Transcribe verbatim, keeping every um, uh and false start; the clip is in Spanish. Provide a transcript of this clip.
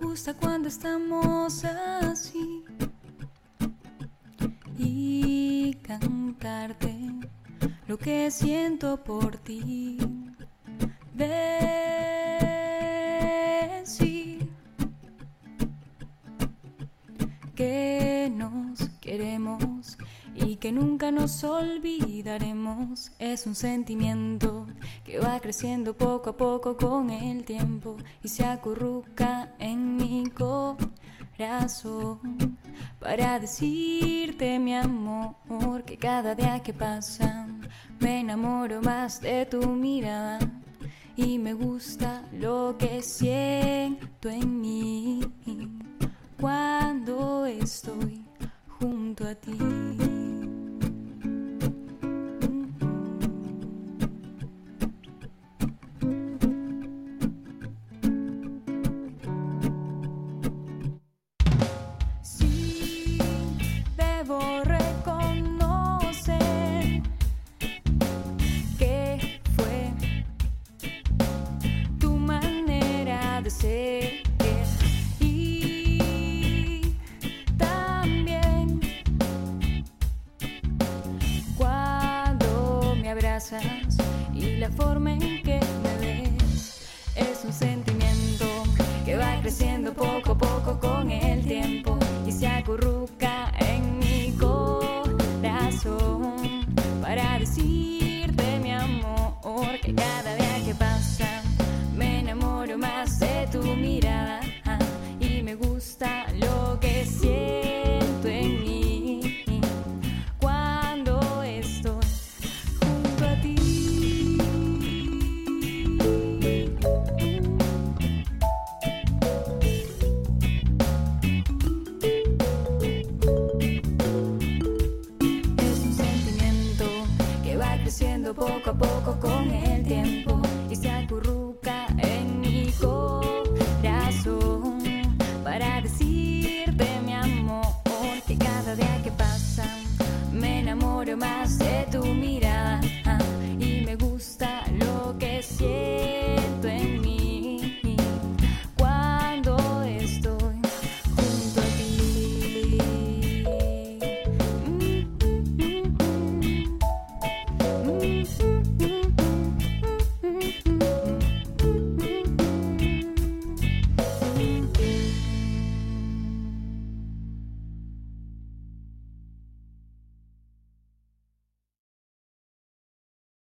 gusta cuando estamos así y cantarte lo que siento por ti. Decir que nos queremos y que nunca nos olvidaremos es un sentimiento que va creciendo poco a poco con el tiempo y se acurruca en mi corazón para decirte, mi amor, que cada día que pasa me enamoro más de tu mirada y me gusta lo que siento en mí cuando estoy junto a ti. Y la forma en que me ves es un sentimiento que va creciendo por